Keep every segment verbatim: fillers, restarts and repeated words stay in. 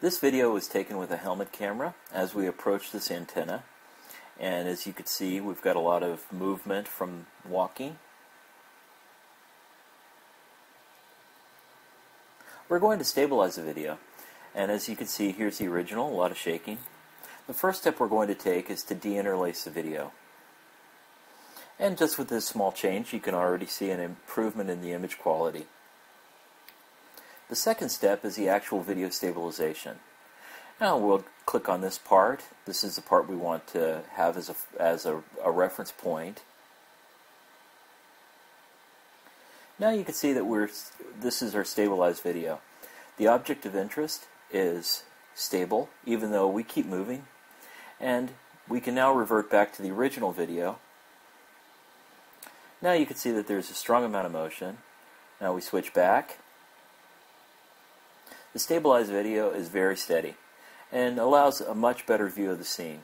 This video was taken with a helmet camera as we approach this antenna, and as you can see, we've got a lot of movement from walking. We're going to stabilize the video, and as you can see, here's the original, a lot of shaking. The first step we're going to take is to deinterlace the video. And just with this small change, you can already see an improvement in the image quality. The second step is the actual video stabilization. Now we'll click on this part. This is the part we want to have as a, as a, a reference point. Now you can see that we're this is our stabilized video. The object of interest is stable, even though we keep moving. And we can now revert back to the original video. Now you can see that there's a strong amount of motion. Now we switch back. The stabilized video is very steady and allows a much better view of the scene.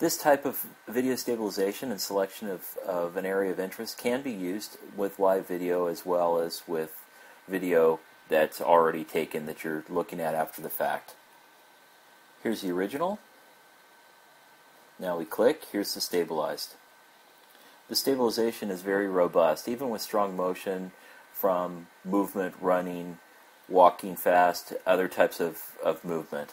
This type of video stabilization and selection of, of an area of interest can be used with live video as well as with video that's already taken that you're looking at after the fact. Here's the original. Now we click. Here's the stabilized. The stabilization is very robust, even with strong motion from movement, running, walking fast, other types of, of movement.